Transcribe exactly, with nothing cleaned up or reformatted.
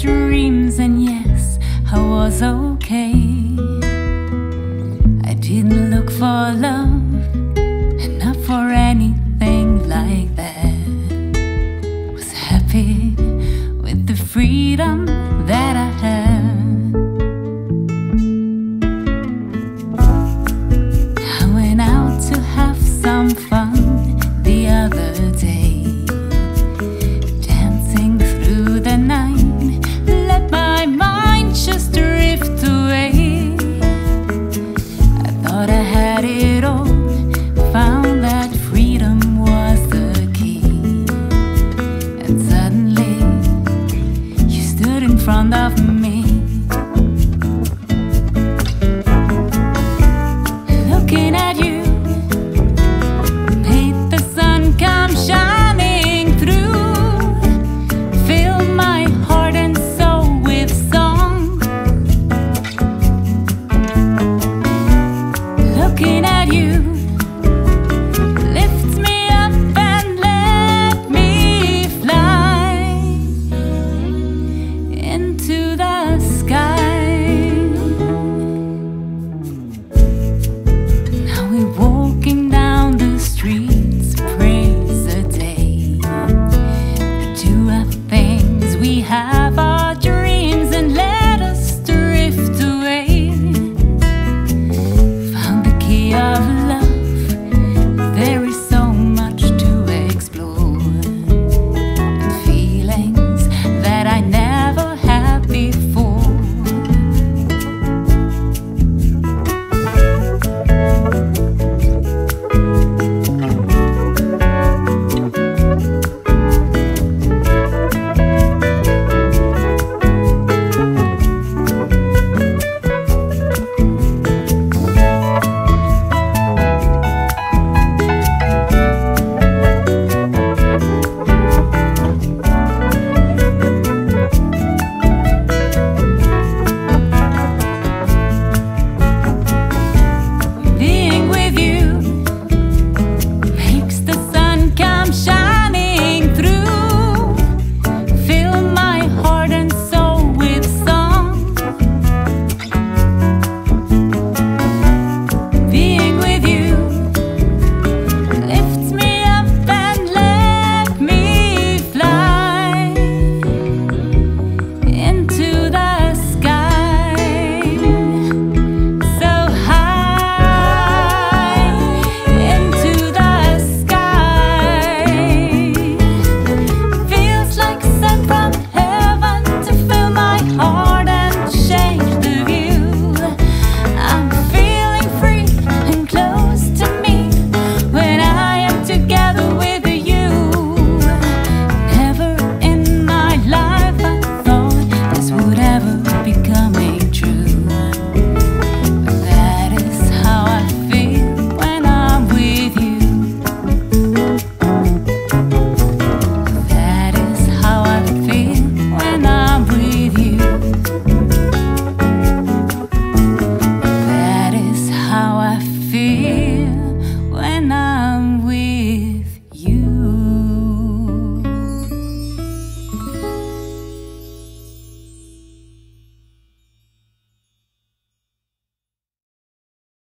dreams, and yes, I was okay. I didn't look for love, and not for anything like that. Was happy with the freedom that I had. I went out to have some fun the other day, dancing through the night. Of